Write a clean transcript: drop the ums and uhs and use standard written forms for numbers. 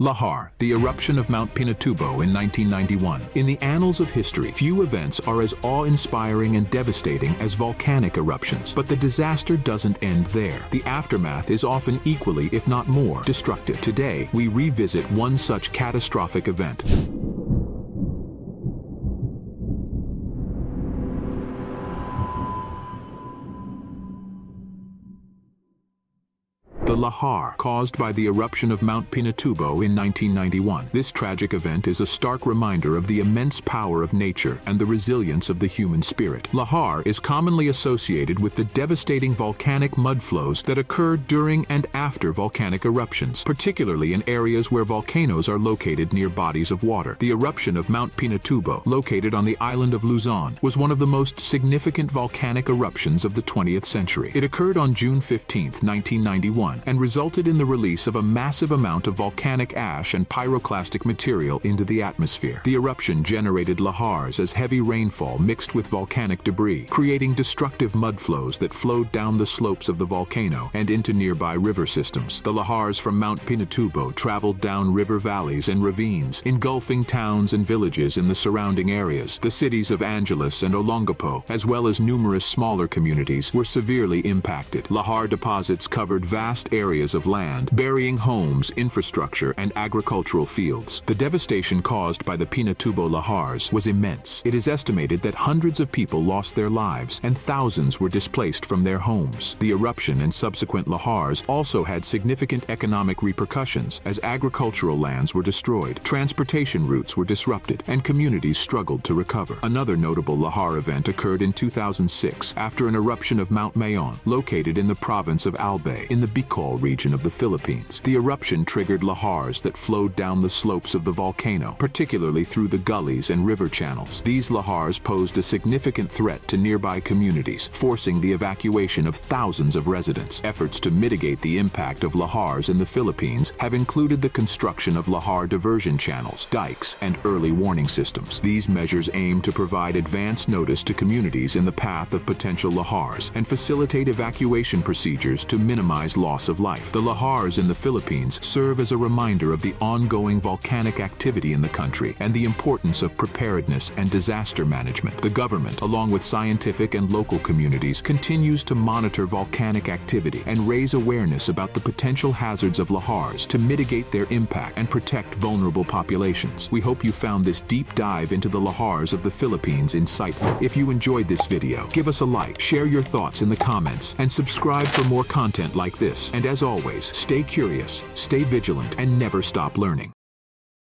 Lahar, the eruption of Mount Pinatubo in 1991. In the annals of history, few events are as awe-inspiring and devastating as volcanic eruptions. But the disaster doesn't end there. The aftermath is often equally, if not more, destructive. Today, we revisit one such catastrophic event. The lahar caused by the eruption of Mount Pinatubo in 1991. This tragic event is a stark reminder of the immense power of nature and the resilience of the human spirit. Lahar is commonly associated with the devastating volcanic mudflows that occur during and after volcanic eruptions, particularly in areas where volcanoes are located near bodies of water. The eruption of Mount Pinatubo, located on the island of Luzon, was one of the most significant volcanic eruptions of the 20th century. It occurred on June 15, 1991. And resulted in the release of a massive amount of volcanic ash and pyroclastic material into the atmosphere. The eruption generated lahars as heavy rainfall mixed with volcanic debris, creating destructive mudflows that flowed down the slopes of the volcano and into nearby river systems. The lahars from Mount Pinatubo traveled down river valleys and ravines, engulfing towns and villages in the surrounding areas. The cities of Angeles and Olongapo, as well as numerous smaller communities, were severely impacted. Lahar deposits covered vast areas of land, burying homes, infrastructure, and agricultural fields. The devastation caused by the Pinatubo lahars was immense. It is estimated that hundreds of people lost their lives and thousands were displaced from their homes. The eruption and subsequent lahars also had significant economic repercussions as agricultural lands were destroyed, transportation routes were disrupted, and communities struggled to recover. Another notable lahar event occurred in 2006 after an eruption of Mount Mayon, located in the province of Albay, in the Bicol region of the Philippines. The eruption triggered lahars that flowed down the slopes of the volcano, particularly through the gullies and river channels. These lahars posed a significant threat to nearby communities, forcing the evacuation of thousands of residents. Efforts to mitigate the impact of lahars in the Philippines have included the construction of lahar diversion channels, dikes, and early warning systems. These measures aim to provide advance notice to communities in the path of potential lahars and facilitate evacuation procedures to minimize loss of life. The lahars in the Philippines serve as a reminder of the ongoing volcanic activity in the country and the importance of preparedness and disaster management. The government, along with scientific and local communities, continues to monitor volcanic activity and raise awareness about the potential hazards of lahars to mitigate their impact and protect vulnerable populations. We hope you found this deep dive into the lahars of the Philippines insightful. If you enjoyed this video, give us a like, share your thoughts in the comments, and subscribe for more content like this. And as always, stay curious, stay vigilant, and never stop learning.